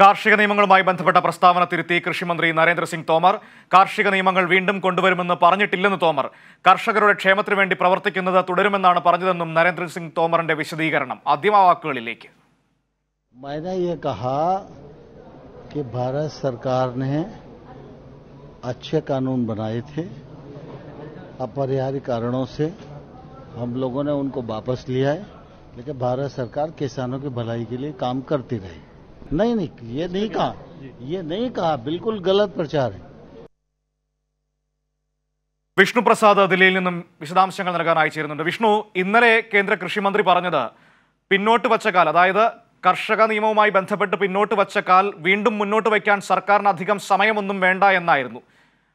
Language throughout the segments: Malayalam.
കാർഷിക നിയമങ്ങളുമായി ബന്ധപ്പെട്ട പ്രസ്താവന തിരുത്തി കൃഷിമന്ത്രി നരേന്ദ്ര സിംഗ് തോമർ കാർഷിക നിയമങ്ങൾ വീണ്ടും കൊണ്ടുവരുമെന്ന് പറഞ്ഞിട്ടില്ലെന്ന് തോമർ കർഷകരുടെ ക്ഷേമത്തിനു വേണ്ടി പ്രവർത്തിക്കുന്നത് തുടരുമെന്നാണ് പറഞ്ഞതെന്നും നരേന്ദ്ര സിംഗ് തോമറിന്റെ വിശദീകരണം ആദ്യം വാക്കുകളിലേക്ക് मैंने ये कहा कि भारत सरकार ने अच्छे कानून बनाए थे। अपरिहार्य कारणों से हम लोगों ने उनको वापस लिया है, लेकिन भारत सरकार किसानों की भलाई के लिए काम करती रही। नहीं, ये नहीं कहा, बिल्कुल गलत प्रचार है। विष्णु प्रसाद दिल्ली से വിശദാംശങ്ങൾ നൽകാൻ അയച്ചിരുന്നുണ്ട്। വിഷ്ണു, ഇന്നലെ കേന്ദ്ര കൃഷി മന്ത്രി പറഞ്ഞത് പിന്നോട്ട് വച്ചകാൽ, അതായത് കർഷക നിയമവുമായി ബന്ധപ്പെട്ട് പിന്നോട്ട് വച്ചകാൽ വീണ്ടും മുന്നോട്ട് വയ്ക്കാൻ സർക്കാരിന് അധികം സമയമൊന്നും വേണ്ട എന്നായിരുന്നു.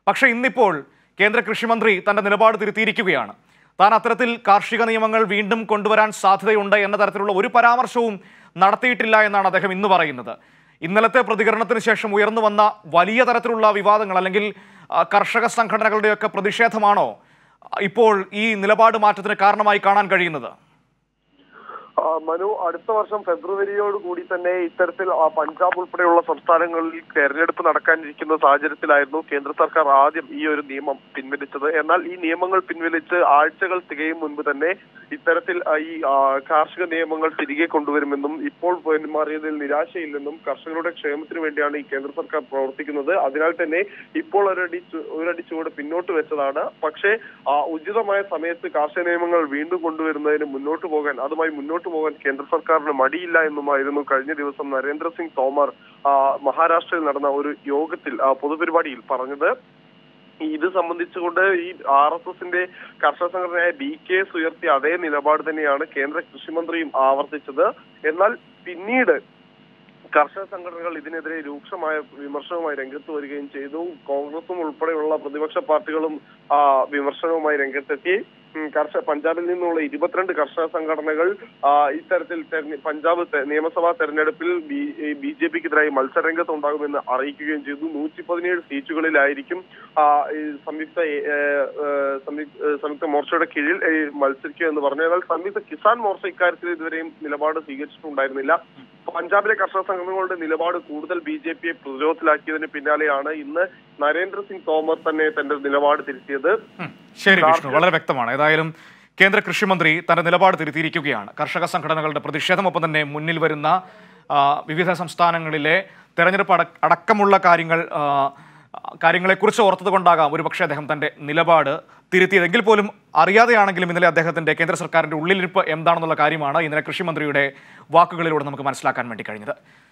പക്ഷേ ഇന്നിപ്പോൾ കേന്ദ്ര കൃഷിമന്ത്രി തന്റെ നിലപാട് തിരുത്തിയിരിക്കുകയാണ്. താൻ അത്തരത്തിൽ കാർഷിക നിയമങ്ങൾ വീണ്ടും കൊണ്ടുവരാൻ സാധ്യതയുണ്ട് എന്ന തരത്തിലുള്ള ഒരു പരാമർശവും നടത്തിയിട്ടില്ല എന്നാണ് അദ്ദേഹം ഇന്ന് പറയുന്നത്. ഇന്നലത്തെ പ്രതികരണത്തിന് ശേഷം ഉയർന്നു വന്ന വലിയ തരത്തിലുള്ള വിവാദങ്ങൾ അല്ലെങ്കിൽ കർഷക സംഘടനകളുടെയൊക്കെ പ്രതിഷേധമാണോ ഇപ്പോൾ ഈ നിലപാട് മാറ്റത്തിന് കാരണമായി കാണാൻ കഴിയുന്നത്? മനു, അടുത്ത വർഷം ഫെബ്രുവരിയോടുകൂടി തന്നെ ഇത്തരത്തിൽ പഞ്ചാബ് ഉൾപ്പെടെയുള്ള സംസ്ഥാനങ്ങളിൽ തെരഞ്ഞെടുപ്പ് നടക്കാനിരിക്കുന്ന സാഹചര്യത്തിലായിരുന്നു കേന്ദ്ര സർക്കാർ ആദ്യം ഈ ഒരു നിയമം പിൻവലിച്ചത്. എന്നാൽ ഈ നിയമങ്ങൾ പിൻവലിച്ച് ആഴ്ചകൾ തികയും മുൻപ് തന്നെ ഇത്തരത്തിൽ ഈ കാർഷിക നിയമങ്ങൾ തിരികെ കൊണ്ടുവരുമെന്നും ഇപ്പോൾ പിന്മാറിയതിൽ നിരാശയില്ലെന്നും കർഷകരുടെ ക്ഷേമത്തിന് വേണ്ടിയാണ് ഈ കേന്ദ്ര സർക്കാർ പ്രവർത്തിക്കുന്നത്, അതിനാൽ തന്നെ ഇപ്പോൾ ഒരടി ചുവട് പിന്നോട്ട് വെച്ചതാണ്. പക്ഷേ ഉചിതമായ സമയത്ത് കാർഷിക നിയമങ്ങൾ വീണ്ടും കൊണ്ടുവരുന്നതിന് മുന്നോട്ട് പോകാൻ അതുമായി മുന്നോട്ട് പോകാൻ കേന്ദ്ര സർക്കാരിന് മടിയില്ല എന്നുമായിരുന്നു കഴിഞ്ഞ ദിവസം നരേന്ദ്ര സിംഗ് തോമർ മഹാരാഷ്ട്രയിൽ നടന്ന ഒരു യോഗത്തിൽ പൊതുപരിപാടിയിൽ പറഞ്ഞത്. ഇത് സംബന്ധിച്ചുകൊണ്ട് ഈ RSSന്റെ കർഷക സംഘടനയായ BKS ഉയർത്തിയ അതേ നിലപാട് തന്നെയാണ് കേന്ദ്ര കൃഷിമന്ത്രിയും ആവർത്തിച്ചത്. എന്നാൽ പിന്നീട് കർഷക സംഘടനകൾ ഇതിനെതിരെ രൂക്ഷമായ വിമർശനവുമായി രംഗത്ത് വരികയും ചെയ്തു. കോൺഗ്രസും ഉൾപ്പെടെയുള്ള പ്രതിപക്ഷ പാർട്ടികളും വിമർശനവുമായി രംഗത്തെത്തി. പഞ്ചാബിൽ നിന്നുള്ള 22 കർഷക സംഘടനകൾ ഇത്തരത്തിൽ പഞ്ചാബ് നിയമസഭാ തെരഞ്ഞെടുപ്പിൽ BJPക്കെതിരായി മത്സരരംഗത്തുണ്ടാകുമെന്ന് അറിയിക്കുകയും ചെയ്തു. 117 സീറ്റുകളിലായിരിക്കും സംയുക്ത മോർച്ചയുടെ കീഴിൽ മത്സരിക്കുക എന്ന് പറഞ്ഞു. എന്നാൽ സംയുക്ത കിസാൻ മോർച്ച ഇക്കാര്യത്തിൽ ഇതുവരെയും നിലപാട് സ്വീകരിച്ചിട്ടുണ്ടായിരുന്നില്ല. പഞ്ചാബിലെ കർഷക സംഘടനകളുടെ നിലപാട് കൂടുതൽ BJPയെ പ്രതിരോധത്തിലാക്കിയതിന് പിന്നാലെയാണ് ഇന്ന് നരേന്ദ്ര സിംഗ് തോമർ തന്നെ തന്റെ നിലപാട് തിരുത്തിയത്. ശരി വിഷ്ണു, വളരെ വ്യക്തമാണ്. ഏതായാലും കേന്ദ്ര കൃഷിമന്ത്രി തന്റെ നിലപാട് തിരുത്തിയിരിക്കുകയാണ്. കർഷക സംഘടനകളുടെ പ്രതിഷേധമൊപ്പം തന്നെ മുന്നിൽ വരുന്ന വിവിധ സംസ്ഥാനങ്ങളിലെ തെരഞ്ഞെടുപ്പ് അടക്കമുള്ള കാര്യങ്ങളെക്കുറിച്ച് ഓർത്തതുകൊണ്ടാകാം ഒരുപക്ഷെ അദ്ദേഹം തന്റെ നിലപാട് തിരുത്തിയതെങ്കിൽ പോലും അറിയാതെയാണെങ്കിലും ഇന്നലെ അദ്ദേഹത്തിന്റെ കേന്ദ്ര സർക്കാരിന്റെ ഉള്ളിലിരിപ്പ് എന്താണെന്നുള്ള കാര്യമാണ് ഇന്നലെ കൃഷിമന്ത്രിയുടെ വാക്കുകളിലൂടെ നമുക്ക് മനസ്സിലാക്കാൻ വേണ്ടി കഴിഞ്ഞത്.